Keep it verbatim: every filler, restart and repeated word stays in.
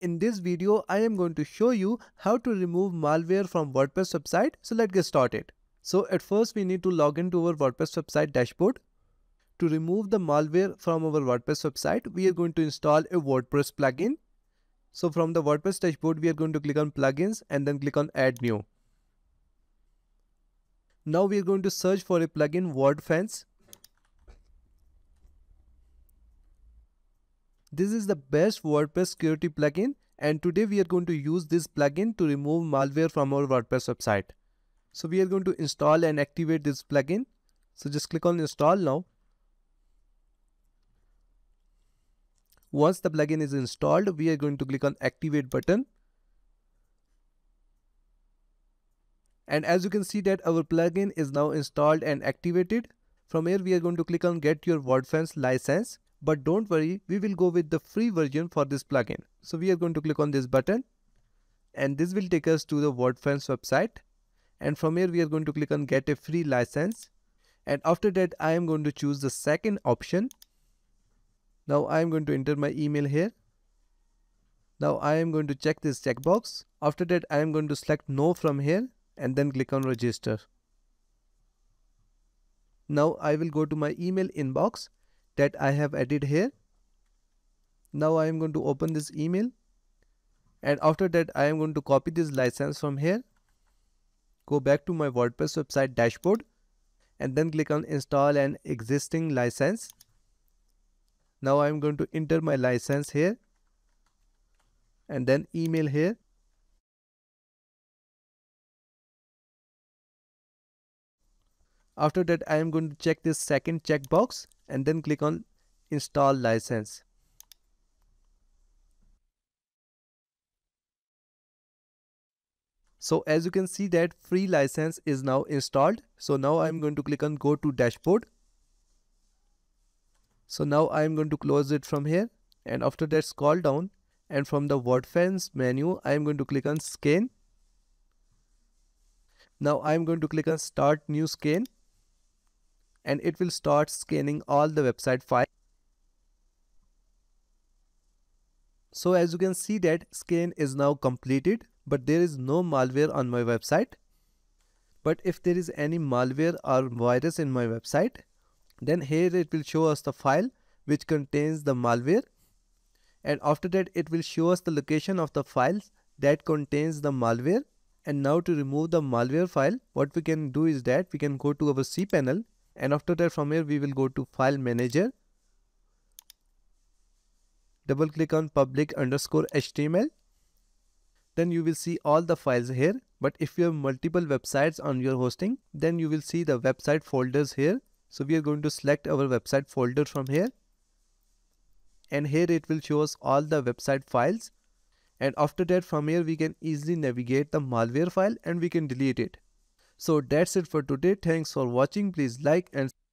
In this video, I am going to show you how to remove malware from WordPress website. So let's get started. So at first we need to log into our WordPress website dashboard. To remove the malware from our WordPress website, we are going to install a WordPress plugin. So from the WordPress dashboard, we are going to click on plugins and then click on add new. Now we are going to search for a plugin Wordfence. This is the best WordPress security plugin, and today we are going to use this plugin to remove malware from our WordPress website. So we are going to install and activate this plugin. So just click on install now. Once the plugin is installed, we are going to click on activate button. And as you can see that our plugin is now installed and activated. From here we are going to click on get your Wordfence license. But don't worry, we will go with the free version for this plugin. So we are going to click on this button, and this will take us to the Wordfence website. And from here we are going to click on get a free license. And after that I am going to choose the second option. Now I am going to enter my email here. Now I am going to check this checkbox. After that I am going to select no from here and then click on register. Now I will go to my email inbox that I have added here. Now I am going to open this email, and after that I am going to copy this license from here, go back to my WordPress website dashboard, and then click on install an existing license. Now I am going to enter my license here and then email here. After that I am going to check this second checkbox and then click on install license. So as you can see that free license is now installed. So now I am going to click on go to dashboard. So now I am going to close it from here, and after that scroll down, and from the Wordfence menu I am going to click on scan. Now I am going to click on start new scan, and it will start scanning all the website files. So as you can see that scan is now completed, but there is no malware on my website. But if there is any malware or virus in my website, then here it will show us the file which contains the malware, and after that it will show us the location of the files that contains the malware. And now to remove the malware file, what we can do is that we can go to our cPanel, and after that from here we will go to file manager, double click on public underscore html. Then you will see all the files here, but if you have multiple websites on your hosting, then you will see the website folders here. So we are going to select our website folder from here, and here it will show us all the website files, and after that from here we can easily navigate the malware file and we can delete it. So that's it for today. Thanks for watching. Please like and subscribe.